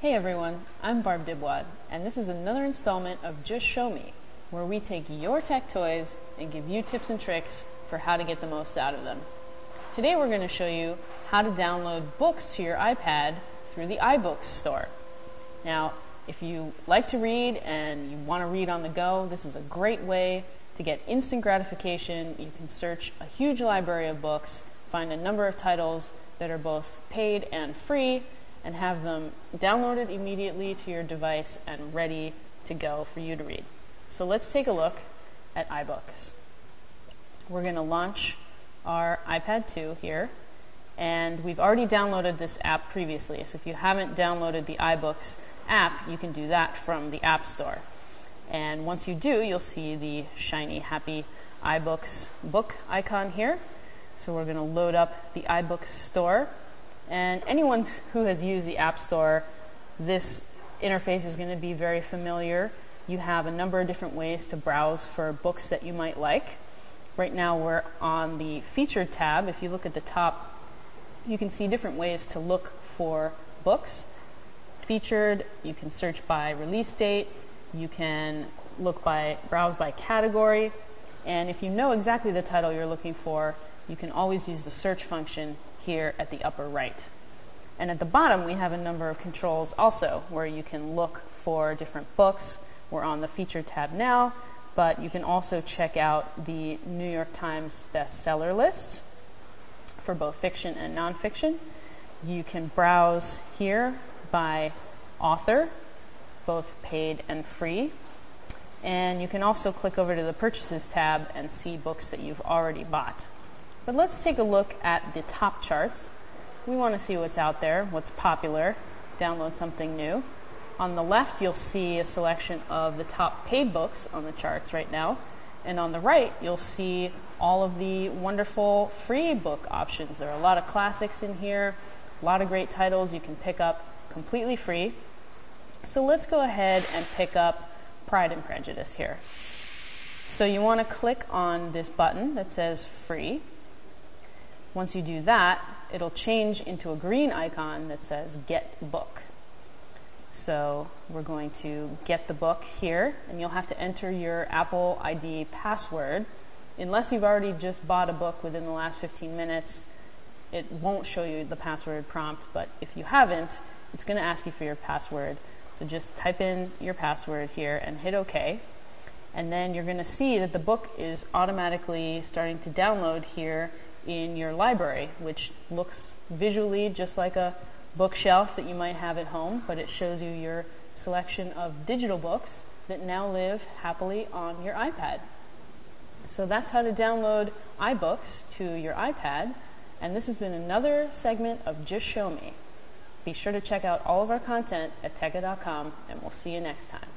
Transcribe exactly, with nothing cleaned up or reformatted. Hey everyone, I'm Barb Dibwad, and this is another installment of Just Show Me, where we take your tech toys and give you tips and tricks for how to get the most out of them. Today we're going to show you how to download books to your iPad through the iBooks store. Now, if you like to read and you want to read on the go, this is a great way to get instant gratification. You can search a huge library of books, find a number of titles that are both paid and free, and have them downloaded immediately to your device and ready to go for you to read. So let's take a look at iBooks. We're going to launch our iPad two here, and we've already downloaded this app previously, so if you haven't downloaded the iBooks app, you can do that from the App Store. And once you do, you'll see the shiny, happy iBooks book icon here. So we're going to load up the iBooks store. And anyone who has used the App Store, this interface is going to be very familiar. You have a number of different ways to browse for books that you might like. Right now we're on the Featured tab. If you look at the top, you can see different ways to look for books. Featured, you can search by release date, you can look by, browse by category, and if you know exactly the title you're looking for, you can always use the search function here at the upper right. And at the bottom we have a number of controls also, where you can look for different books. We're on the Featured tab now, but you can also check out the New York Times bestseller list for both fiction and nonfiction. You can browse here by author, both paid and free. And you can also click over to the Purchases tab and see books that you've already bought. But let's take a look at the top charts. We want to see what's out there, what's popular, download something new. On the left, you'll see a selection of the top paid books on the charts right now. And on the right, you'll see all of the wonderful free book options. There are a lot of classics in here, a lot of great titles you can pick up completely free. So let's go ahead and pick up Pride and Prejudice here. So you want to click on this button that says free. Once you do that, it'll change into a green icon that says get book. So we're going to get the book here, and you'll have to enter your Apple I D password. Unless you've already just bought a book within the last fifteen minutes, it won't show you the password prompt, but if you haven't, it's going to ask you for your password. So just type in your password here and hit OK. And then you're going to see that the book is automatically starting to download here in your library, which looks visually just like a bookshelf that you might have at home, but it shows you your selection of digital books that now live happily on your iPad. So that's how to download iBooks to your iPad. And this has been another segment of Just Show Me. Be sure to check out all of our content at Tecca dot com, and we'll see you next time.